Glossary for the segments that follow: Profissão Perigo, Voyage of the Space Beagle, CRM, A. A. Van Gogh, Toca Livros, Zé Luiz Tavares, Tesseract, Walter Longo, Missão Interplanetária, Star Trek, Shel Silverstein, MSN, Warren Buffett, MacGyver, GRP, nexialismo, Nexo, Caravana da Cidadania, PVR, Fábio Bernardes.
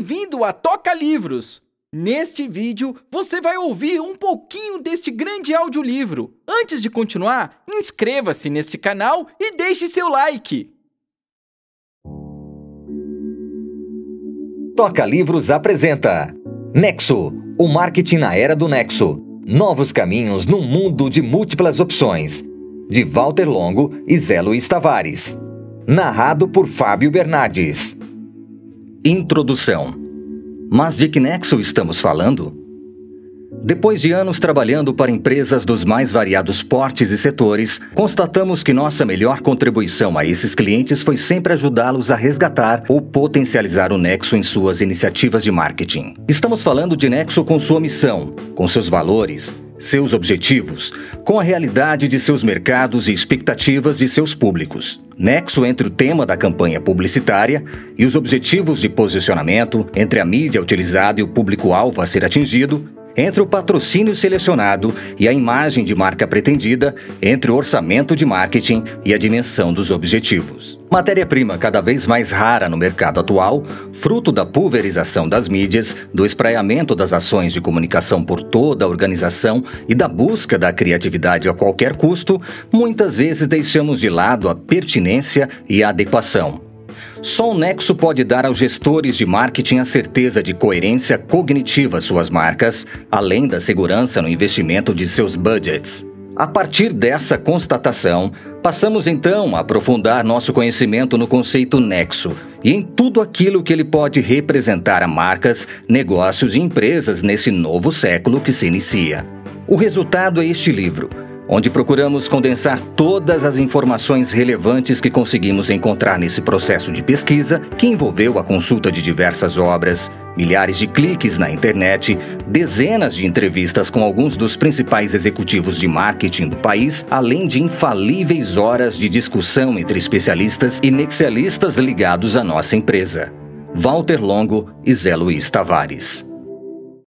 Bem-vindo a Toca Livros! Neste vídeo, você vai ouvir um pouquinho deste grande audiolivro. Antes de continuar, inscreva-se neste canal e deixe seu like! Toca Livros apresenta Nexo, o marketing na era do Nexo. Novos caminhos num mundo de múltiplas opções. De Walter Longo e Zé Luiz Tavares. Narrado por Fábio Bernardes. Introdução. Mas de que Nexo estamos falando? Depois de anos trabalhando para empresas dos mais variados portes e setores, constatamos que nossa melhor contribuição a esses clientes foi sempre ajudá-los a resgatar ou potencializar o Nexo em suas iniciativas de marketing. Estamos falando de Nexo com sua missão, com seus valores, seus objetivos, com a realidade de seus mercados e expectativas de seus públicos. Nexo entre o tema da campanha publicitária e os objetivos de posicionamento, entre a mídia utilizada e o público-alvo a ser atingido, entre o patrocínio selecionado e a imagem de marca pretendida, entre o orçamento de marketing e a dimensão dos objetivos. Matéria-prima cada vez mais rara no mercado atual, fruto da pulverização das mídias, do espraiamento das ações de comunicação por toda a organização e da busca da criatividade a qualquer custo, muitas vezes deixamos de lado a pertinência e a adequação. Só o Nexo pode dar aos gestores de marketing a certeza de coerência cognitiva às suas marcas, além da segurança no investimento de seus budgets. A partir dessa constatação, passamos então a aprofundar nosso conhecimento no conceito Nexo e em tudo aquilo que ele pode representar a marcas, negócios e empresas nesse novo século que se inicia. O resultado é este livro, onde procuramos condensar todas as informações relevantes que conseguimos encontrar nesse processo de pesquisa, que envolveu a consulta de diversas obras, milhares de cliques na internet, dezenas de entrevistas com alguns dos principais executivos de marketing do país, além de infalíveis horas de discussão entre especialistas e nexelistas ligados à nossa empresa. Walter Longo e Zé Luiz Tavares.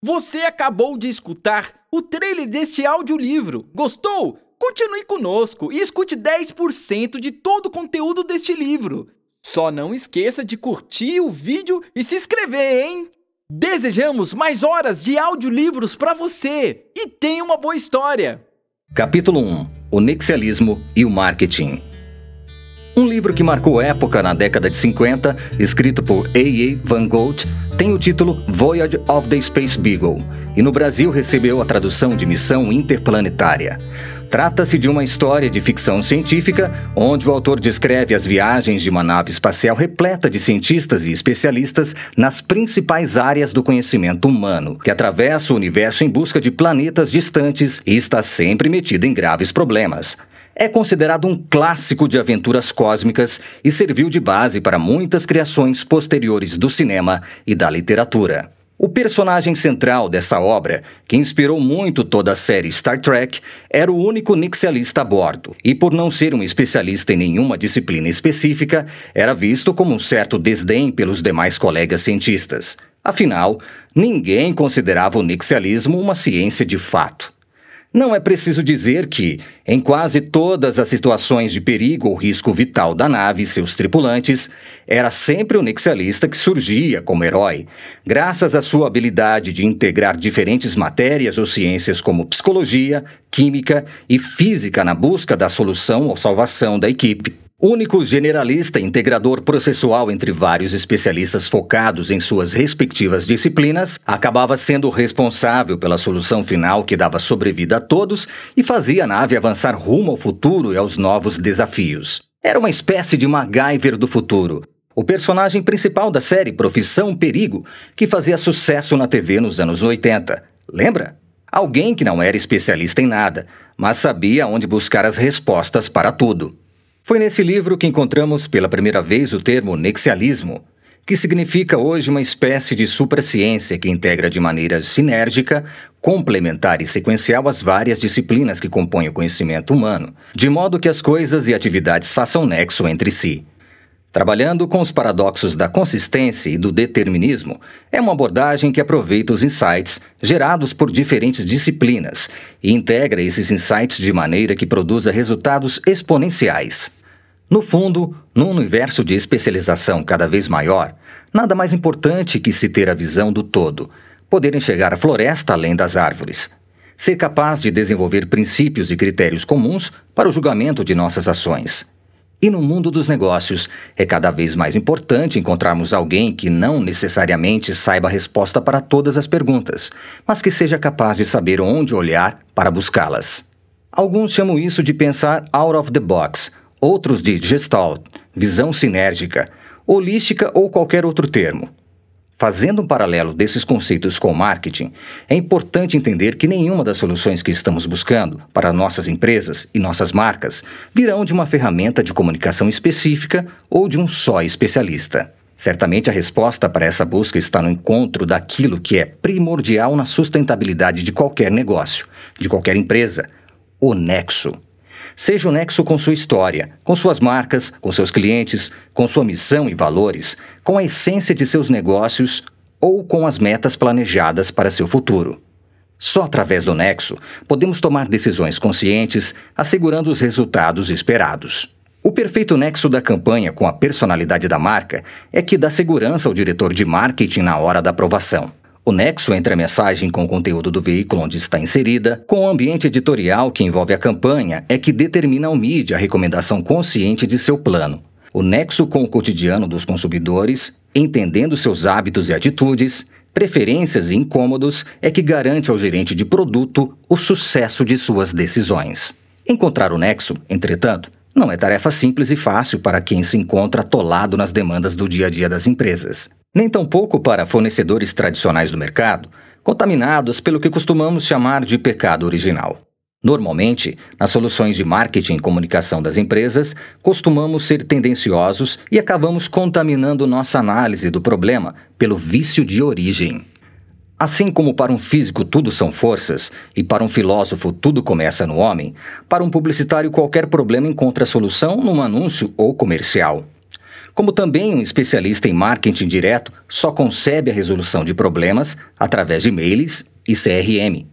Você acabou de escutar o trailer deste audiolivro. Gostou? Continue conosco e escute 10% de todo o conteúdo deste livro. Só não esqueça de curtir o vídeo e se inscrever, hein? Desejamos mais horas de audiolivros para você e tenha uma boa história. Capítulo 1: O Nexialismo e o Marketing. Um livro que marcou época na década de 50, escrito por A. A. Van Gogh, tem o título Voyage of the Space Beagle e no Brasil recebeu a tradução de Missão Interplanetária. Trata-se de uma história de ficção científica onde o autor descreve as viagens de uma nave espacial repleta de cientistas e especialistas nas principais áreas do conhecimento humano, que atravessa o universo em busca de planetas distantes e está sempre metida em graves problemas. É considerado um clássico de aventuras cósmicas e serviu de base para muitas criações posteriores do cinema e da literatura. O personagem central dessa obra, que inspirou muito toda a série Star Trek, era o único nexialista a bordo, e por não ser um especialista em nenhuma disciplina específica, era visto como um certo desdém pelos demais colegas cientistas. Afinal, ninguém considerava o nexialismo uma ciência de fato. Não é preciso dizer que, em quase todas as situações de perigo ou risco vital da nave e seus tripulantes, era sempre o nexialista que surgia como herói, graças à sua habilidade de integrar diferentes matérias ou ciências como psicologia, química e física na busca da solução ou salvação da equipe. Único generalista e integrador processual entre vários especialistas focados em suas respectivas disciplinas, acabava sendo responsável pela solução final que dava sobrevida a todos e fazia a nave avançar rumo ao futuro e aos novos desafios. Era uma espécie de MacGyver do futuro, o personagem principal da série Profissão Perigo, que fazia sucesso na TV nos anos 80. Lembra? Alguém que não era especialista em nada, mas sabia onde buscar as respostas para tudo. Foi nesse livro que encontramos pela primeira vez o termo nexialismo, que significa hoje uma espécie de supraciência que integra de maneira sinérgica, complementar e sequencial as várias disciplinas que compõem o conhecimento humano, de modo que as coisas e atividades façam nexo entre si. Trabalhando com os paradoxos da consistência e do determinismo, é uma abordagem que aproveita os insights gerados por diferentes disciplinas e integra esses insights de maneira que produza resultados exponenciais. No fundo, num universo de especialização cada vez maior, Nada mais importante que se ter a visão do todo, poder enxergar a floresta além das árvores, ser capaz de desenvolver princípios e critérios comuns para o julgamento de nossas ações. E no mundo dos negócios, é cada vez mais importante encontrarmos alguém que não necessariamente saiba a resposta para todas as perguntas, mas que seja capaz de saber onde olhar para buscá-las. Alguns chamam isso de pensar out of the box, outros de gestalt, visão sinérgica, holística ou qualquer outro termo. Fazendo um paralelo desses conceitos com o marketing, é importante entender que nenhuma das soluções que estamos buscando para nossas empresas e nossas marcas virão de uma ferramenta de comunicação específica ou de um só especialista. Certamente a resposta para essa busca está no encontro daquilo que é primordial na sustentabilidade de qualquer negócio, de qualquer empresa: o nexo. Seja o nexo com sua história, com suas marcas, com seus clientes, com sua missão e valores, com a essência de seus negócios ou com as metas planejadas para seu futuro. Só através do nexo podemos tomar decisões conscientes, assegurando os resultados esperados. O perfeito nexo da campanha com a personalidade da marca é que dá segurança ao diretor de marketing na hora da aprovação. O nexo entre a mensagem com o conteúdo do veículo onde está inserida, com o ambiente editorial que envolve a campanha, é que determina ao mídia a recomendação consciente de seu plano. O nexo com o cotidiano dos consumidores, entendendo seus hábitos e atitudes, preferências e incômodos, é que garante ao gerente de produto o sucesso de suas decisões. Encontrar o nexo, entretanto, não é tarefa simples e fácil para quem se encontra atolado nas demandas do dia a dia das empresas. Nem tampouco para fornecedores tradicionais do mercado, contaminados pelo que costumamos chamar de pecado original. Normalmente, nas soluções de marketing e comunicação das empresas, costumamos ser tendenciosos e acabamos contaminando nossa análise do problema pelo vício de origem. Assim como para um físico tudo são forças, e para um filósofo tudo começa no homem, para um publicitário qualquer problema encontra solução num anúncio ou comercial. Como também um especialista em marketing direto só concebe a resolução de problemas através de e-mails e CRM.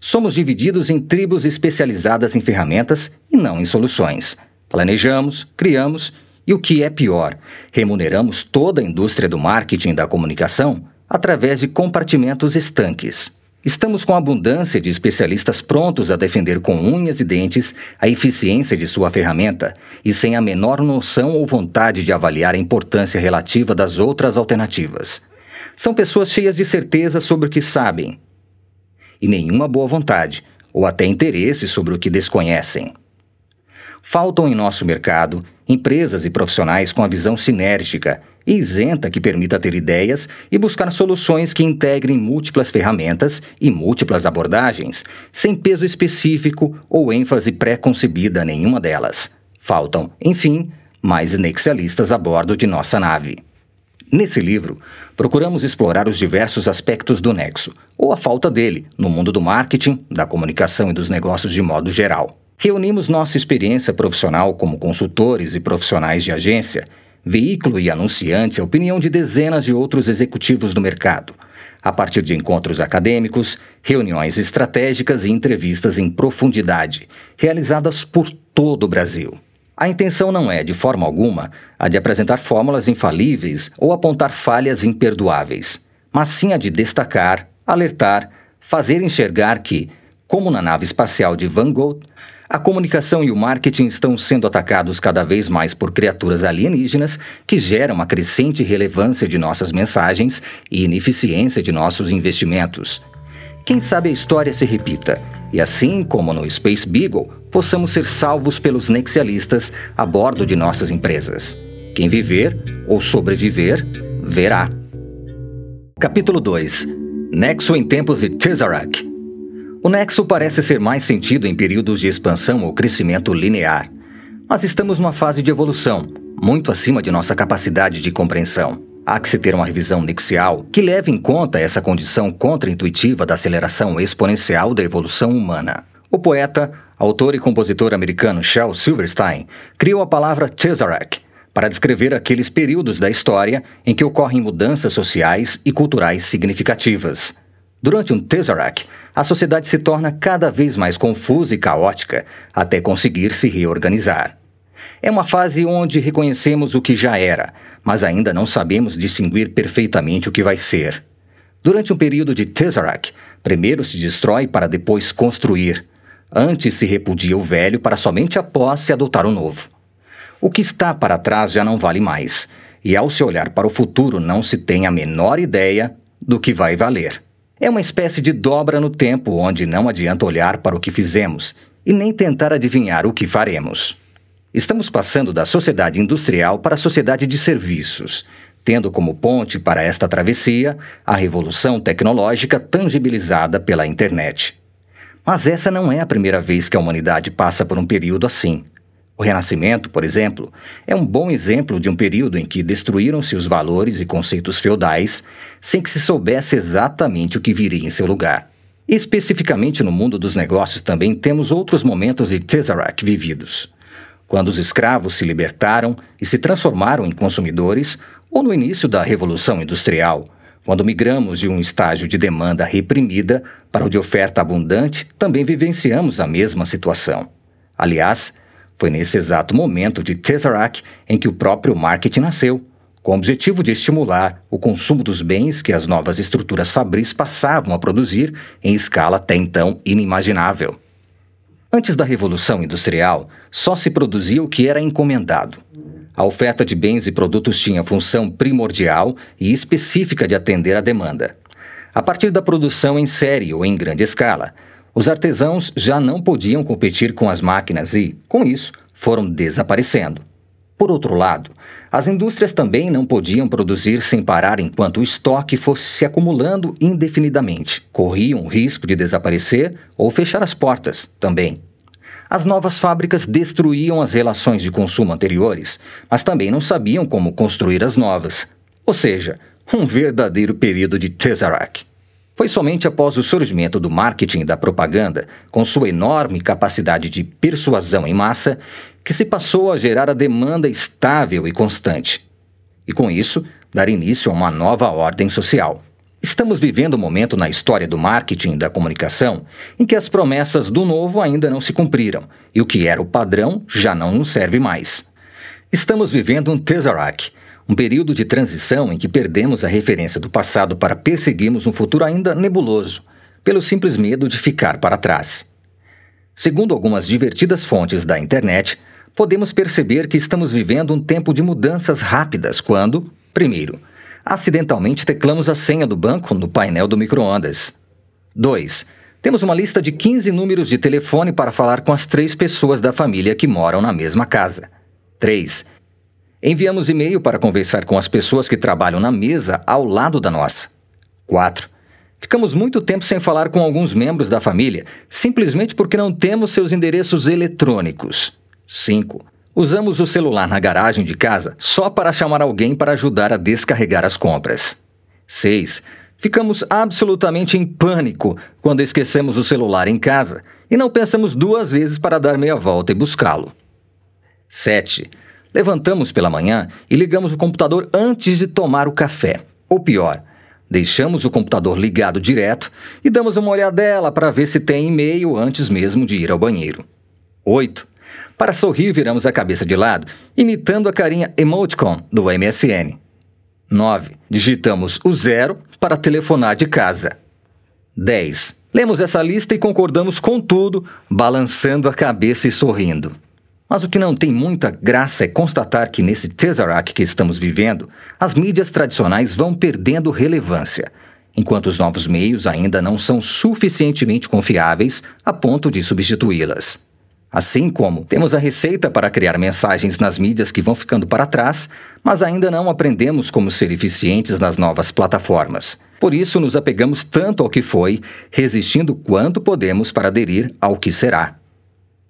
Somos divididos em tribos especializadas em ferramentas e não em soluções. Planejamos, criamos e, o que é pior, remuneramos toda a indústria do marketing e da comunicação através de compartimentos estanques. Estamos com abundância de especialistas prontos a defender com unhas e dentes a eficiência de sua ferramenta e sem a menor noção ou vontade de avaliar a importância relativa das outras alternativas. São pessoas cheias de certeza sobre o que sabem e nenhuma boa vontade ou até interesse sobre o que desconhecem. Faltam em nosso mercado empresas e profissionais com a visão sinérgica e isenta que permita ter ideias e buscar soluções que integrem múltiplas ferramentas e múltiplas abordagens, sem peso específico ou ênfase pré-concebida a nenhuma delas. Faltam, enfim, mais nexialistas a bordo de nossa nave. Nesse livro, procuramos explorar os diversos aspectos do nexo, ou a falta dele, no mundo do marketing, da comunicação e dos negócios de modo geral. Reunimos nossa experiência profissional como consultores e profissionais de agência, veículo e anunciante, a opinião de dezenas de outros executivos do mercado, a partir de encontros acadêmicos, reuniões estratégicas e entrevistas em profundidade, realizadas por todo o Brasil. A intenção não é, de forma alguma, a de apresentar fórmulas infalíveis ou apontar falhas imperdoáveis, mas sim a de destacar, alertar, fazer enxergar que, como na nave espacial de Van Gogh, a comunicação e o marketing estão sendo atacados cada vez mais por criaturas alienígenas que geram a crescente relevância de nossas mensagens e ineficiência de nossos investimentos. Quem sabe a história se repita, e assim como no Space Beagle, possamos ser salvos pelos nexialistas a bordo de nossas empresas. Quem viver ou sobreviver, verá. Capítulo 2 – Nexo em tempos de Tesseract. O nexo parece ser mais sentido em períodos de expansão ou crescimento linear, mas estamos numa fase de evolução, muito acima de nossa capacidade de compreensão. Há que se ter uma revisão nexial que leve em conta essa condição contraintuitiva da aceleração exponencial da evolução humana. O poeta, autor e compositor americano Shel Silverstein criou a palavra Tesseract para descrever aqueles períodos da história em que ocorrem mudanças sociais e culturais significativas. Durante um Tesseract, a sociedade se torna cada vez mais confusa e caótica até conseguir se reorganizar. É uma fase onde reconhecemos o que já era, mas ainda não sabemos distinguir perfeitamente o que vai ser. Durante um período de Tesseract, primeiro se destrói para depois construir. Antes se repudia o velho para somente após se adotar o novo. O que está para trás já não vale mais, e ao se olhar para o futuro não se tem a menor ideia do que vai valer. É uma espécie de dobra no tempo onde não adianta olhar para o que fizemos e nem tentar adivinhar o que faremos. Estamos passando da sociedade industrial para a sociedade de serviços, tendo como ponte para esta travessia a revolução tecnológica tangibilizada pela internet. Mas essa não é a primeira vez que a humanidade passa por um período assim. O Renascimento, por exemplo, é um bom exemplo de um período em que destruíram-se os valores e conceitos feudais sem que se soubesse exatamente o que viria em seu lugar. Especificamente no mundo dos negócios também temos outros momentos de Tesseract vividos. Quando os escravos se libertaram e se transformaram em consumidores, ou no início da Revolução Industrial, quando migramos de um estágio de demanda reprimida para o de oferta abundante, também vivenciamos a mesma situação. Aliás, foi nesse exato momento de Tesseract em que o próprio marketing nasceu, com o objetivo de estimular o consumo dos bens que as novas estruturas fabris passavam a produzir em escala até então inimaginável. Antes da Revolução Industrial, só se produzia o que era encomendado. A oferta de bens e produtos tinha função primordial e específica de atender à demanda. A partir da produção em série ou em grande escala, os artesãos já não podiam competir com as máquinas e, com isso, foram desaparecendo. Por outro lado, as indústrias também não podiam produzir sem parar enquanto o estoque fosse se acumulando indefinidamente. Corriam o risco de desaparecer ou fechar as portas também. As novas fábricas destruíam as relações de consumo anteriores, mas também não sabiam como construir as novas. Ou seja, um verdadeiro período de Tesseract. Foi somente após o surgimento do marketing e da propaganda, com sua enorme capacidade de persuasão em massa, que se passou a gerar a demanda estável e constante. E com isso, dar início a uma nova ordem social. Estamos vivendo um momento na história do marketing e da comunicação em que as promessas do novo ainda não se cumpriram e o que era o padrão já não nos serve mais. Estamos vivendo um Tesseract, um período de transição em que perdemos a referência do passado para perseguirmos um futuro ainda nebuloso, pelo simples medo de ficar para trás. Segundo algumas divertidas fontes da internet, podemos perceber que estamos vivendo um tempo de mudanças rápidas quando, primeiro, acidentalmente teclamos a senha do banco no painel do micro-ondas. 2. Temos uma lista de 15 números de telefone para falar com as 3 pessoas da família que moram na mesma casa. 3. Enviamos e-mail para conversar com as pessoas que trabalham na mesa ao lado da nossa. 4. Ficamos muito tempo sem falar com alguns membros da família, simplesmente porque não temos seus endereços eletrônicos. 5. Usamos o celular na garagem de casa só para chamar alguém para ajudar a descarregar as compras. 6. Ficamos absolutamente em pânico quando esquecemos o celular em casa e não pensamos 2 vezes para dar meia volta e buscá-lo. 7. Levantamos pela manhã e ligamos o computador antes de tomar o café. Ou pior, deixamos o computador ligado direto e damos uma olhadela para ver se tem e-mail antes mesmo de ir ao banheiro. 8. Para sorrir, viramos a cabeça de lado, imitando a carinha emoticon do MSN. 9. Digitamos o 0 para telefonar de casa. 10. Lemos essa lista e concordamos com tudo, balançando a cabeça e sorrindo. Mas o que não tem muita graça é constatar que nesse Tesseract que estamos vivendo, as mídias tradicionais vão perdendo relevância, enquanto os novos meios ainda não são suficientemente confiáveis a ponto de substituí-las. Assim como temos a receita para criar mensagens nas mídias que vão ficando para trás, mas ainda não aprendemos como ser eficientes nas novas plataformas. Por isso, nos apegamos tanto ao que foi, resistindo quanto podemos para aderir ao que será.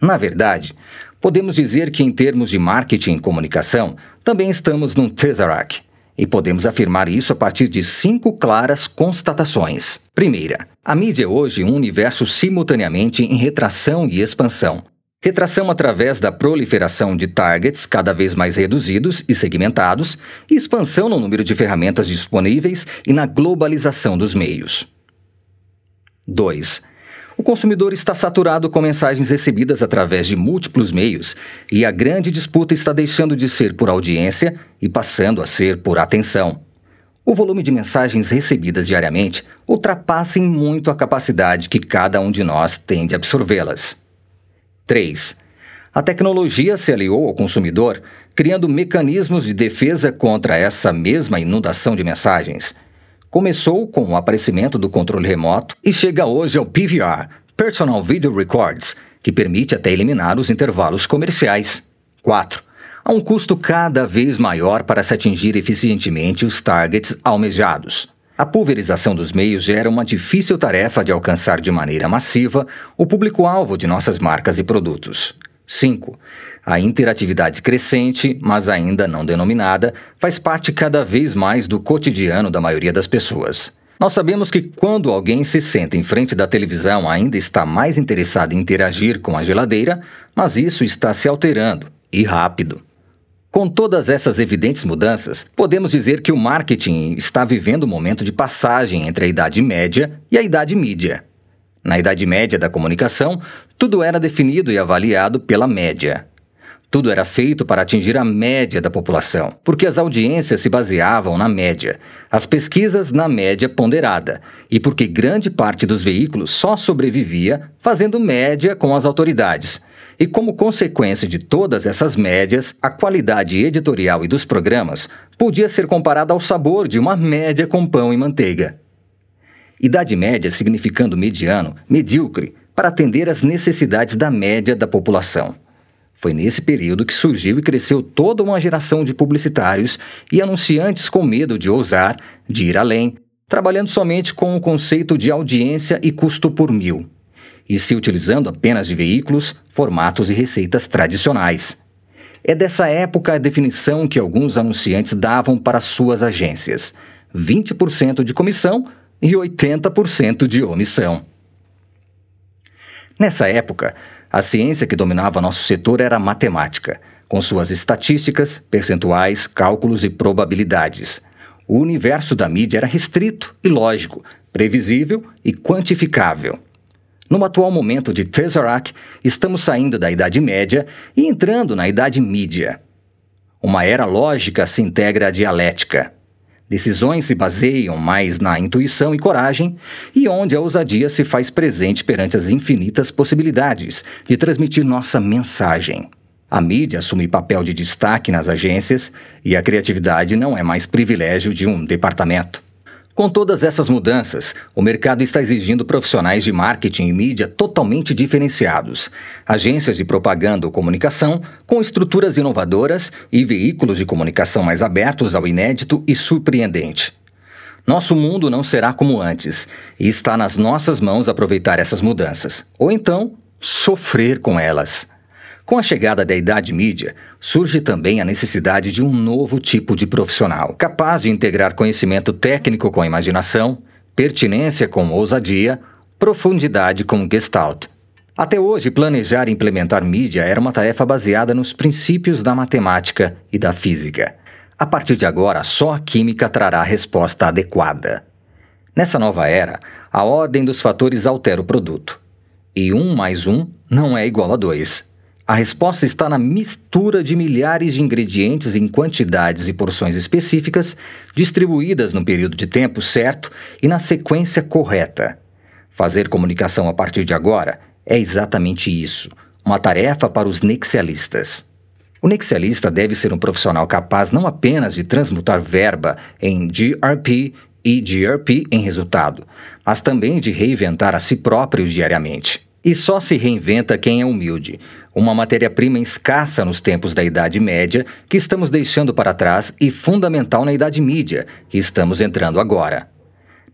Na verdade, podemos dizer que em termos de marketing e comunicação, também estamos num Tesseract. E podemos afirmar isso a partir de 5 claras constatações. Primeira, a mídia é hoje um universo simultaneamente em retração e expansão. Retração através da proliferação de targets cada vez mais reduzidos e segmentados, e expansão no número de ferramentas disponíveis e na globalização dos meios. 2. O consumidor está saturado com mensagens recebidas através de múltiplos meios e a grande disputa está deixando de ser por audiência e passando a ser por atenção. O volume de mensagens recebidas diariamente ultrapassa em muito a capacidade que cada um de nós tem de absorvê-las. 3. A tecnologia se aliou ao consumidor, criando mecanismos de defesa contra essa mesma inundação de mensagens. Começou com o aparecimento do controle remoto e chega hoje ao PVR, Personal Video Records, que permite até eliminar os intervalos comerciais. 4. Há um custo cada vez maior para se atingir eficientemente os targets almejados. A pulverização dos meios gera uma difícil tarefa de alcançar de maneira massiva o público-alvo de nossas marcas e produtos. 5. A interatividade crescente, mas ainda não denominada, faz parte cada vez mais do cotidiano da maioria das pessoas. Nós sabemos que quando alguém se senta em frente da televisão ainda está mais interessado em interagir com a geladeira, mas isso está se alterando, e rápido. Com todas essas evidentes mudanças, podemos dizer que o marketing está vivendo um momento de passagem entre a Idade Média e a Idade Mídia. Na Idade Média da comunicação, tudo era definido e avaliado pela média. Tudo era feito para atingir a média da população, porque as audiências se baseavam na média, as pesquisas na média ponderada, e porque grande parte dos veículos só sobrevivia fazendo média com as autoridades. E como consequência de todas essas médias, a qualidade editorial e dos programas podia ser comparada ao sabor de uma média com pão e manteiga. Idade média significando mediano, medíocre, para atender às necessidades da média da população. Foi nesse período que surgiu e cresceu toda uma geração de publicitários e anunciantes com medo de ousar, de ir além, trabalhando somente com o conceito de audiência e custo por mil, e se utilizando apenas de veículos, formatos e receitas tradicionais. É dessa época a definição que alguns anunciantes davam para suas agências: 20% de comissão e 80% de omissão. Nessa época, a ciência que dominava nosso setor era a matemática, com suas estatísticas, percentuais, cálculos e probabilidades. O universo da mídia era restrito e lógico, previsível e quantificável. No atual momento de Tesseract, estamos saindo da Idade Média e entrando na Idade Mídia. Uma era lógica se integra à dialética. Decisões se baseiam mais na intuição e coragem, e onde a ousadia se faz presente perante as infinitas possibilidades de transmitir nossa mensagem. A mídia assume papel de destaque nas agências e a criatividade não é mais privilégio de um departamento. Com todas essas mudanças, o mercado está exigindo profissionais de marketing e mídia totalmente diferenciados, agências de propaganda ou comunicação com estruturas inovadoras e veículos de comunicação mais abertos ao inédito e surpreendente. Nosso mundo não será como antes, e está nas nossas mãos aproveitar essas mudanças, ou então, sofrer com elas. Com a chegada da Idade Mídia, surge também a necessidade de um novo tipo de profissional, capaz de integrar conhecimento técnico com imaginação, pertinência com ousadia, profundidade com gestalt. Até hoje, planejar e implementar mídia era uma tarefa baseada nos princípios da matemática e da física. A partir de agora, só a química trará a resposta adequada. Nessa nova era, a ordem dos fatores altera o produto. E 1 mais 1 não é igual a 2. A resposta está na mistura de milhares de ingredientes em quantidades e porções específicas, distribuídas no período de tempo certo e na sequência correta. Fazer comunicação a partir de agora é exatamente isso, uma tarefa para os nexialistas. O nexialista deve ser um profissional capaz não apenas de transmutar verba em GRP e GRP em resultado, mas também de reinventar a si próprio diariamente. E só se reinventa quem é humilde, uma matéria-prima escassa nos tempos da Idade Média, que estamos deixando para trás, e fundamental na Idade Mídia, que estamos entrando agora.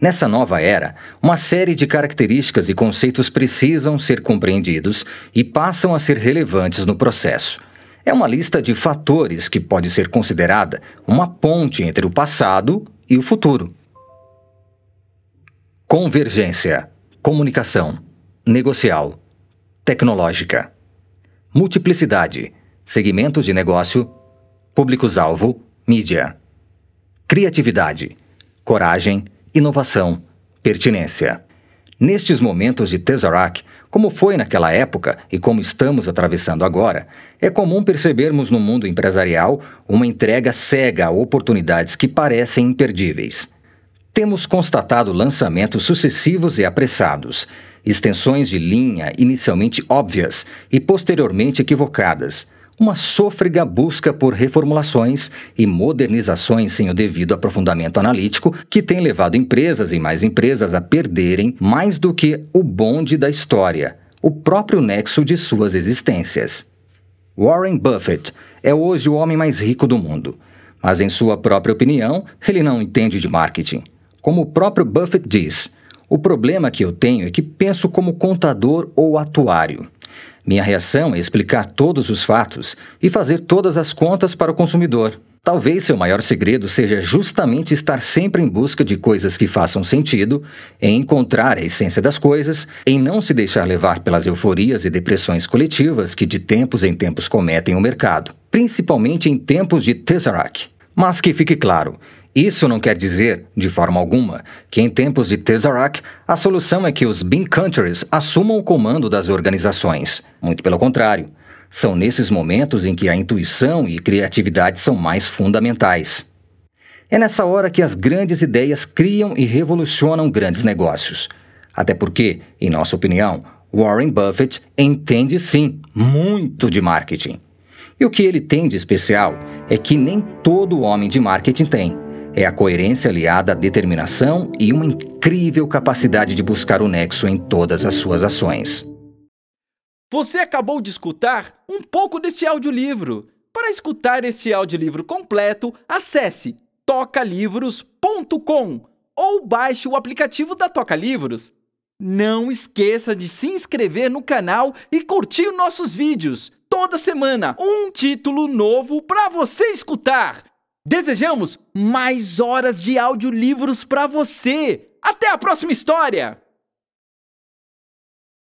Nessa nova era, uma série de características e conceitos precisam ser compreendidos e passam a ser relevantes no processo. É uma lista de fatores que pode ser considerada uma ponte entre o passado e o futuro. Convergência, comunicação negocial, tecnológica, multiplicidade, segmentos de negócio, públicos-alvo, mídia, criatividade, coragem, inovação, pertinência. Nestes momentos de Tesseract, como foi naquela época e como estamos atravessando agora, é comum percebermos no mundo empresarial uma entrega cega a oportunidades que parecem imperdíveis. Temos constatado lançamentos sucessivos e apressados, extensões de linha inicialmente óbvias e posteriormente equivocadas, uma sôfrega busca por reformulações e modernizações sem o devido aprofundamento analítico que tem levado empresas e mais empresas a perderem mais do que o bonde da história, o próprio nexo de suas existências. Warren Buffett é hoje o homem mais rico do mundo, mas em sua própria opinião, ele não entende de marketing. Como o próprio Buffett diz, o problema que eu tenho é que penso como contador ou atuário. Minha reação é explicar todos os fatos e fazer todas as contas para o consumidor. Talvez seu maior segredo seja justamente estar sempre em busca de coisas que façam sentido, em encontrar a essência das coisas, em não se deixar levar pelas euforias e depressões coletivas que de tempos em tempos cometem o mercado, principalmente em tempos de Tesseract. Mas que fique claro, isso não quer dizer, de forma alguma, que em tempos de Tesseract, a solução é que os Bean Countries assumam o comando das organizações. Muito pelo contrário. São nesses momentos em que a intuição e criatividade são mais fundamentais. É nessa hora que as grandes ideias criam e revolucionam grandes negócios. Até porque, em nossa opinião, Warren Buffett entende sim muito de marketing. E o que ele tem de especial é que nem todo homem de marketing tem. É a coerência aliada à determinação e uma incrível capacidade de buscar o nexo em todas as suas ações. Você acabou de escutar um pouco deste audiolivro. Para escutar este audiolivro completo, acesse tocalivros.com ou baixe o aplicativo da Toca Livros. Não esqueça de se inscrever no canal e curtir nossos vídeos. Toda semana, um título novo para você escutar. Desejamos mais horas de audiolivros para você. Até a próxima história!